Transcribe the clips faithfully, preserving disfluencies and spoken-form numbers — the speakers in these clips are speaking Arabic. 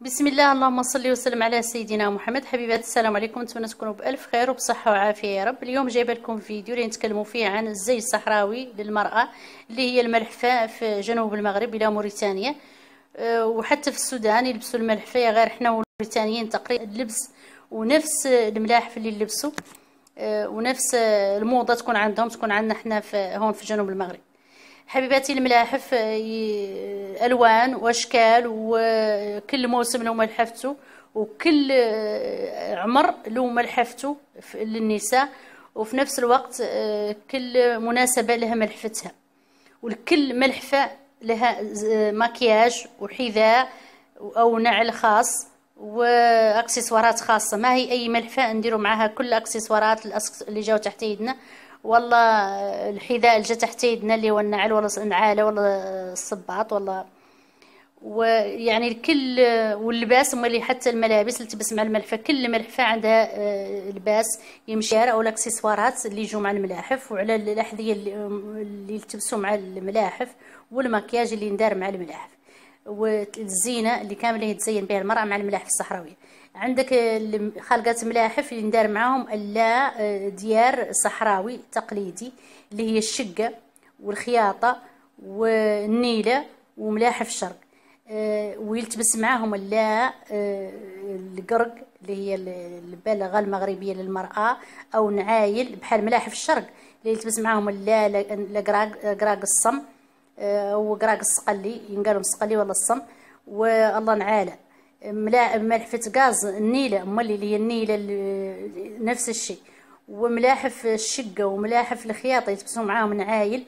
بسم الله. اللهم صل وسلم على سيدنا محمد. حبيبات السلام عليكم، نتمنى تكونوا بالف خير وبصحه وعافيه يا رب. اليوم جايبه لكم فيديو اللي نتكلموا فيه عن الزي الصحراوي للمراه اللي هي الملحفه في جنوب المغرب الى موريتانيا، وحتى في السودان يلبسوا الملحفه، غير حنا الموريتانيين تقريبا اللبس ونفس الملاحف اللي يلبسوا ونفس الموضه تكون عندهم تكون عندنا حنا هون في جنوب المغرب. حبيباتي الملاحف الوان واشكال، وكل موسم له ملحفته وكل عمر له ملحفته للنساء، وفي نفس الوقت كل مناسبه لها ملحفتها، ولكل ملحفه لها مكياج وحذاء او نعل خاص واكسسوارات خاصه. ما هي اي ملحفه نديروا معها كل الاكسسوارات اللي جاوا تحت يدنا، والله الحذاء اللي جا تحت يدنا اللي هو النعل ولا النعاله ولا الصباط ولا، ويعني الكل واللباس ملي حتى الملابس اللي تلبس مع الملحفه، كل ملحفه عندها لباس يمشي او الاكسسوارات اللي يجوا مع الملاحف، وعلى الاحذيه اللي يلتبسوا مع الملاحف، والمكياج اللي ندار مع الملاحف، والزينه اللي كامله تزين بها المراه مع الملاحف الصحراويه. عندك خلقات ملاحف اللي ندار معاهم لا ديار صحراوي تقليدي اللي هي الشقه والخياطه والنيله وملاحف الشرق، ويلتبس معاهم لا القرق اللي هي البالغه المغربيه للمراه، او نعايل بحال ملاحف الشرق اللي يلتبس معاهم لا القراق الصم وقراق الصقلي، ينقالهم الصقلي ولا الصم، والله نعاله ملاحفة غاز النيلة مولي اللي هي النيلة نفس الشيء، وملاحف الشقة وملاحف الخياطة يتبسوا معاهم نعايل،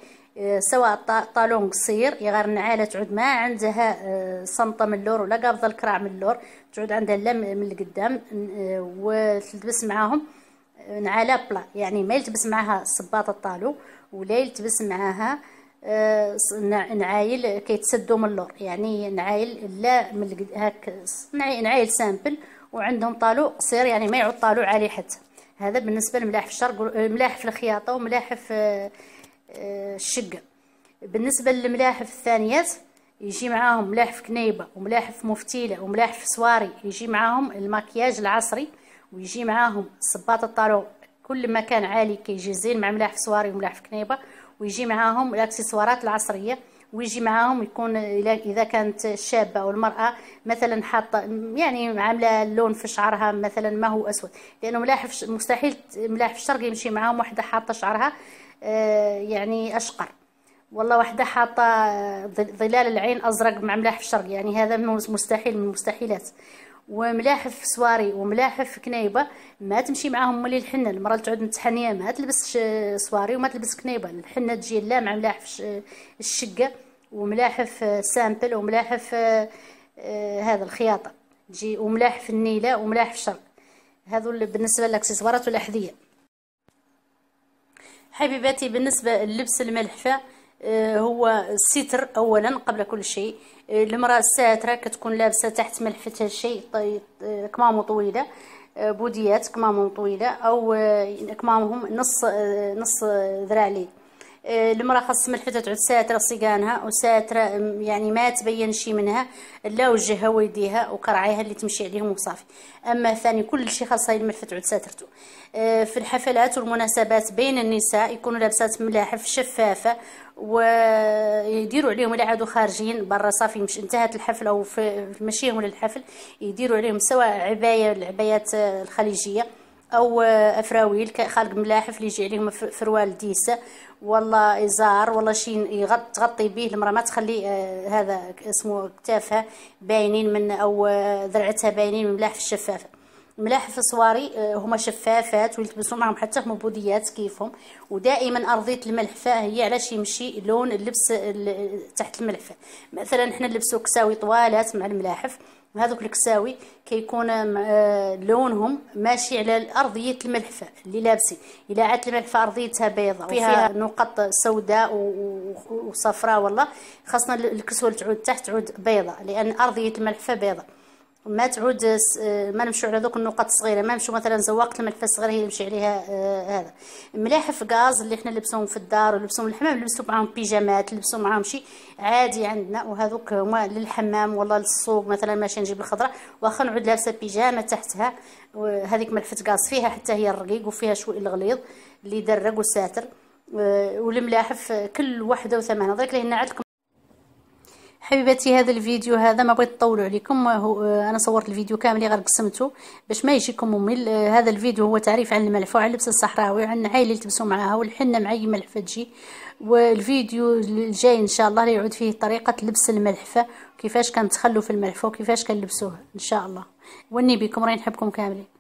سواء طالون قصير يغار نعالة تعود ما عندها صمطة من اللور ولا قابضة الكراع من اللور، تعود عندها لم من القدام، وتلبس معاهم نعالة بلا، يعني ما يلتبس معاها صباط الطالو ولا يلتبس معاها نعايل كيتسدوا من اللور، يعني نعايل لا من هاك نعايل سامبل، وعندهم طالو قصير يعني ما يعود طالو عالي حتى. هذا بالنسبه لملاحف الشرق، ملاحف الخياطه وملاحف الشقه. بالنسبه للملاحف الثانيات يجي معاهم ملاحف كنيبه وملاحف مفتيله وملاحف سواري، يجي معاهم المكياج العصري، ويجي معاهم صباط الطالو، كل ما كان عالي كيجي زين مع ملاحف سواري وملاحف كنيبه، ويجي معاهم الاكسسوارات العصريه، ويجي معاهم يكون اذا كانت الشابه او المراه مثلا حاطه يعني عامله اللون في شعرها مثلا ما هو اسود، لانه ملاحف مستحيل ملاحف الشرق يمشي معاهم وحده حاطه شعرها يعني اشقر، والله وحده حاطه ظلال العين ازرق مع ملاحف الشرق، يعني هذا مستحيل من المستحيلات. وملاحف سواري وملاحف كنايبه ما تمشي معاهم مولي الحنه، المراه اللي تعود متحنيه ما تلبسش سواري وما تلبس كنايبه، الحنه تجي لا مع ملاحف الشقه وملاحف سامبل وملاحف هذا الخياطه تجي، وملاحف النيله وملاحف الشرق. هذو بالنسبه للاكسسوارات والاحذيه. حبيباتي بالنسبه للبس الملحفه هو الستر اولا قبل كل شيء، المراه الساتره كتكون لابسه تحت ملحفتها الشيء كمامو طويله، بوديات كمامو طويله او كمامهم نص نص ذراعلي. المراه خاص ملحفتها تعود ساتره صيقانها وساتره يعني ما تبين شي منها لا وجهها ويديها وكرعيها اللي تمشي عليهم وصافي. اما ثاني كل شيء خاصها الملحفه تعود ساترته. في الحفلات والمناسبات بين النساء يكونوا لابسات ملاحف شفافه، ويديروا عليهم اللي عادوا خارجين برا صافي مش انتهت الحفله او في مشيهم للحفل يديروا عليهم سواء عبايه العبايات الخليجيه او افراويل خالق ملاحف اللي يجي عليهم فروال ديسه والله ازار والله شي تغطي به المراه، ما تخلي هذا اسمه اكتافها باينين من او ذرعتها باينين من الملاحف الشفافه. ملاحف الصواري هما شفافات ويلتبسوا معهم حتى هما بوديات كيفهم، ودائما ارضيه الملحفه هي علاش يمشي لون اللبس تحت الملحفه. مثلا حنا نلبسوا كساوي طوالات مع الملاحف، هذوك الكساوي كيكون لونهم ماشي على ارضيه الملحفه اللي لابسين، الا عاد الملحفه ارضيتها بيضاء وفيها نقط سوداء وصفراء والله، خاصنا الكسوه اللي تعود تحت تعود بيضاء لان ارضيه الملحفه بيضاء، ما تعود ما نمشيو على ذوك النقط الصغيره، ما نمشيو مثلا زواقه الملفه الصغيره هي نمشي عليها. آه هذا ملاحف غاز اللي حنا نلبسوهم في الدار ونلبسوهم للحمام، نلبسو معاهم بيجامات، نلبسو معاهم شي عادي عندنا، وهذوك هما للحمام ولا للسوق مثلا ماشي نجيب الخضره واخا نعود لابسه بيجامه تحتها. هذيك ملفه غاز فيها حتى هي الرقيق وفيها شويه الغليظ اللي درق وساتر. آه والملاحف كل وحده وثمنها. درك لهنا عندكم حبيباتي هذا الفيديو، هذا ما بغيت نطولوا عليكم، انا صورت الفيديو كامل غير قسمته باش ما يجيكم ممل. هذا الفيديو هو تعريف عن الملفه وعن اللبسه الصحراوي وعن العايله اللي تلبسوا معاها والحنه مع اي ملفه تجي. والفيديو الجاي ان شاء الله يعود فيه طريقه لبس الملحفه وكيفاش كنتخلوا في الملحفه وكيفاش كنلبسوها ان شاء الله. وني بكم، راني نحبكم كاملين.